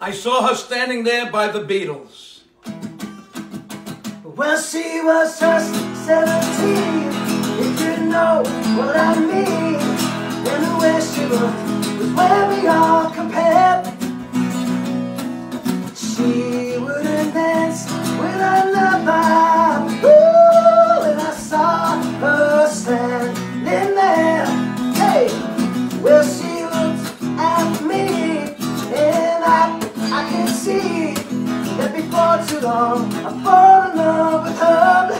I saw her standing there by the Beatles. When she was just 17, if you know what I mean, and the way she looked was where we all compared. She wouldn't dance with another. Ooh, and I saw her standing there. Hey, well, she looked at me, and I can see that before too long I fall in love with her.